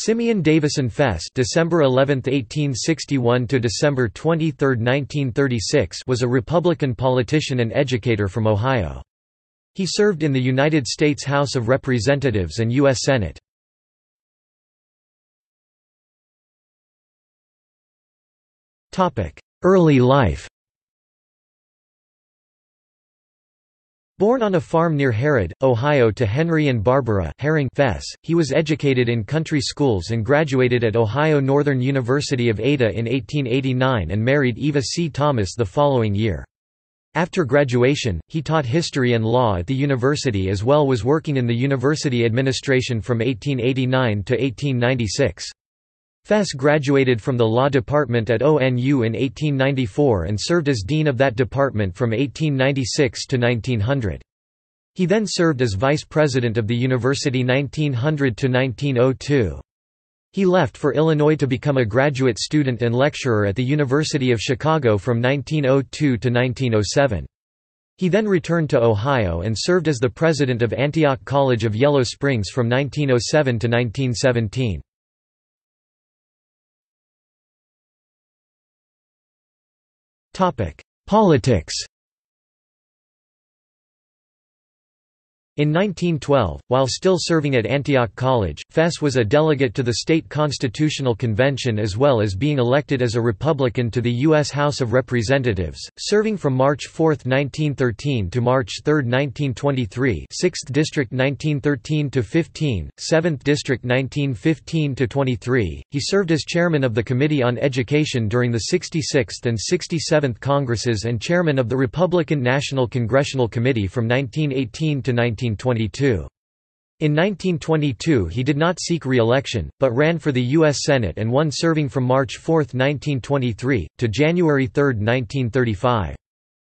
Simeon Davison Fess (December 11, 1861 to December 23, 1936) was a Republican politician and educator from Ohio. He served in the United States House of Representatives and U.S. Senate. Topic: Early life. Born on a farm near Harrod, Ohio to Henry and Barbara Hering Fess, he was educated in country schools and graduated at Ohio Northern University of Ada in 1889 and married Eva C. Thomas the following year. After graduation, he taught history and law at the university as well as working in the university administration from 1889 to 1896. Fess graduated from the law department at ONU in 1894 and served as dean of that department from 1896 to 1900. He then served as vice president of the university 1900 to 1902. He left for Illinois to become a graduate student and lecturer at the University of Chicago from 1902 to 1907. He then returned to Ohio and served as the president of Antioch College of Yellow Springs from 1907 to 1917. Politics. In 1912, while still serving at Antioch College, Fess was a delegate to the state constitutional convention as well as being elected as a Republican to the U.S. House of Representatives, serving from March 4, 1913 to March 3, 1923 6th District 1913–15, 7th District 1915–23. He served as chairman of the Committee on Education during the 66th and 67th Congresses and chairman of the Republican National Congressional Committee from 1918 to 1922. In 1922 he did not seek re-election, but ran for the U.S. Senate and won, serving from March 4, 1923, to January 3, 1935.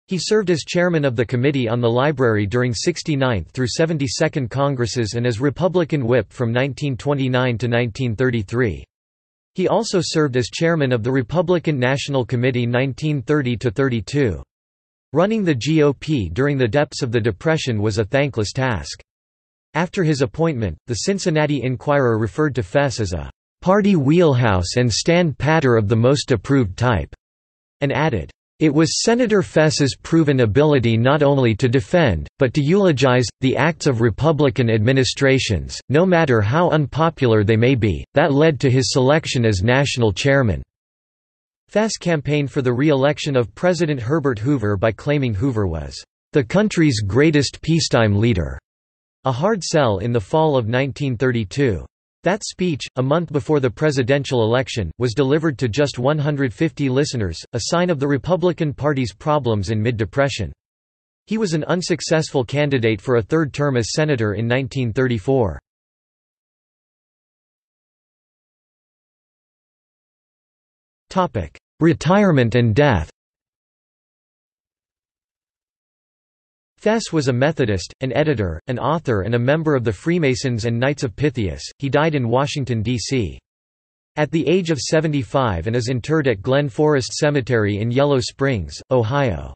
He served as chairman of the Committee on the Library during 69th through 72nd Congresses and as Republican whip from 1929 to 1933. He also served as chairman of the Republican National Committee 1930–32. Running the GOP during the depths of the Depression was a thankless task. After his appointment, the Cincinnati Enquirer referred to Fess as a "party wheelhouse and stand-patter of the most approved type," and added, "It was Senator Fess's proven ability not only to defend, but to eulogize, the acts of Republican administrations, no matter how unpopular they may be, that led to his selection as national chairman." Fess campaigned for the re-election of President Herbert Hoover by claiming Hoover was "the country's greatest peacetime leader," a hard sell in the fall of 1932. That speech, a month before the presidential election, was delivered to just 150 listeners, a sign of the Republican Party's problems in mid-Depression. He was an unsuccessful candidate for a third term as senator in 1934. Retirement and death. Fess was a Methodist, an editor, an author and a member of the Freemasons and Knights of Pythias. He died in Washington, D.C. at the age of 75 and is interred at Glen Forest Cemetery in Yellow Springs, Ohio.